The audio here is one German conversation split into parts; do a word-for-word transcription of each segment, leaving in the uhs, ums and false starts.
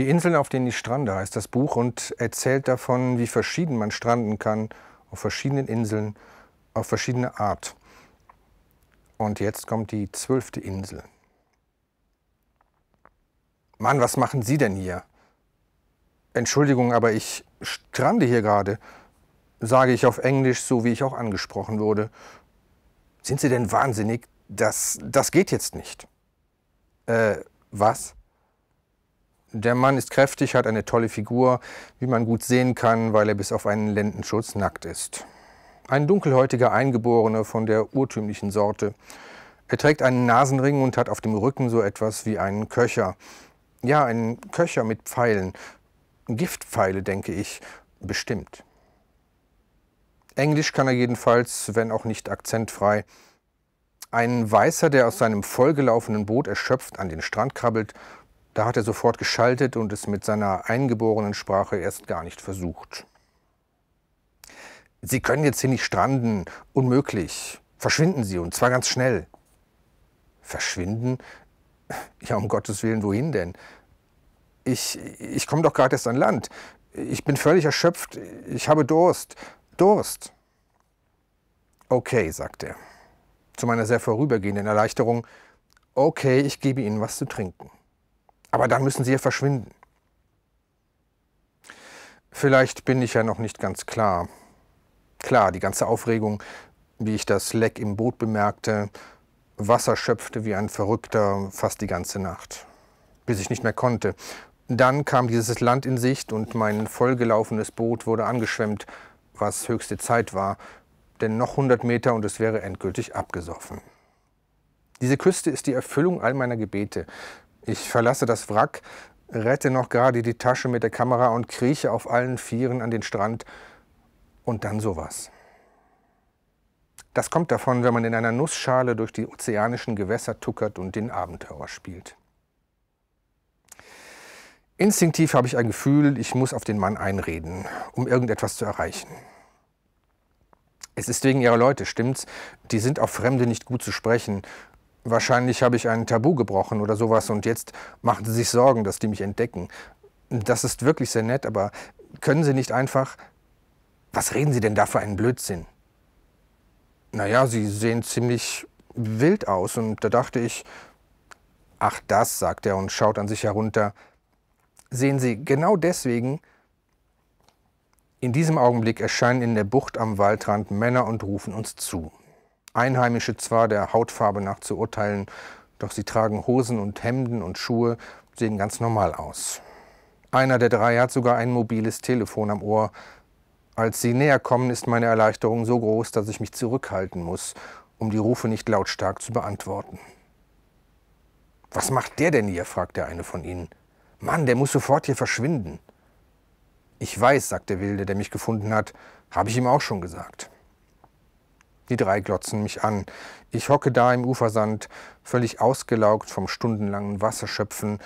Die Inseln, auf denen ich strande, heißt das Buch und erzählt davon, wie verschieden man stranden kann, auf verschiedenen Inseln, auf verschiedene Art. Und jetzt kommt die zwölfte Insel. Mann, was machen Sie denn hier? Entschuldigung, aber ich strande hier gerade, sage ich auf Englisch, so wie ich auch angesprochen wurde. Sind Sie denn wahnsinnig? Das, das geht jetzt nicht. Äh, was? Der Mann ist kräftig, hat eine tolle Figur, wie man gut sehen kann, weil er bis auf einen Lendenschutz nackt ist. Ein dunkelhäutiger Eingeborener von der urtümlichen Sorte. Er trägt einen Nasenring und hat auf dem Rücken so etwas wie einen Köcher. Ja, einen Köcher mit Pfeilen. Giftpfeile, denke ich, bestimmt. Englisch kann er jedenfalls, wenn auch nicht akzentfrei. Ein Weißer, der aus seinem vollgelaufenen Boot erschöpft an den Strand krabbelt, da hat er sofort geschaltet und es mit seiner eingeborenen Sprache erst gar nicht versucht. »Sie können jetzt hier nicht stranden. Unmöglich. Verschwinden Sie, und zwar ganz schnell.« »Verschwinden? Ja, um Gottes Willen, wohin denn? Ich, ich komme doch gerade erst an Land. Ich bin völlig erschöpft. Ich habe Durst. Durst.« »Okay«, sagt er, zu meiner sehr vorübergehenden Erleichterung. »Okay, ich gebe Ihnen was zu trinken. Aber dann müssen Sie hier verschwinden.« Vielleicht bin ich ja noch nicht ganz klar. Klar, die ganze Aufregung, wie ich das Leck im Boot bemerkte, Wasser schöpfte wie ein Verrückter fast die ganze Nacht, bis ich nicht mehr konnte. Dann kam dieses Land in Sicht und mein vollgelaufenes Boot wurde angeschwemmt, was höchste Zeit war, denn noch hundert Meter und es wäre endgültig abgesoffen. Diese Küste ist die Erfüllung all meiner Gebete. Ich verlasse das Wrack, rette noch gerade die Tasche mit der Kamera und krieche auf allen Vieren an den Strand. Und dann sowas. Das kommt davon, wenn man in einer Nussschale durch die ozeanischen Gewässer tuckert und den Abenteurer spielt. Instinktiv habe ich ein Gefühl, ich muss auf den Mann einreden, um irgendetwas zu erreichen. Es ist wegen ihrer Leute, stimmt's? Die sind auf Fremde nicht gut zu sprechen. Wahrscheinlich habe ich ein Tabu gebrochen oder sowas und jetzt machen sie sich Sorgen, dass die mich entdecken. Das ist wirklich sehr nett, aber können sie nicht einfach... Was reden Sie denn da für einen Blödsinn? Naja, Sie sehen ziemlich wild aus und da dachte ich, ach das, sagt er und schaut an sich herunter. Sehen Sie, genau deswegen... In diesem Augenblick erscheinen in der Bucht am Waldrand Männer und rufen uns zu. Einheimische zwar, der Hautfarbe nach zu urteilen, doch sie tragen Hosen und Hemden und Schuhe, sehen ganz normal aus. Einer der drei hat sogar ein mobiles Telefon am Ohr. Als sie näher kommen, ist meine Erleichterung so groß, dass ich mich zurückhalten muss, um die Rufe nicht lautstark zu beantworten. »Was macht der denn hier?« fragt der eine von ihnen. »Mann, der muss sofort hier verschwinden.« »Ich weiß«, sagt der Wilde, der mich gefunden hat, »habe ich ihm auch schon gesagt.« Die drei glotzen mich an. Ich hocke da im Ufersand, völlig ausgelaugt vom stundenlangen Wasserschöpfen,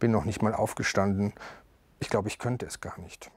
bin noch nicht mal aufgestanden. Ich glaube, ich könnte es gar nicht.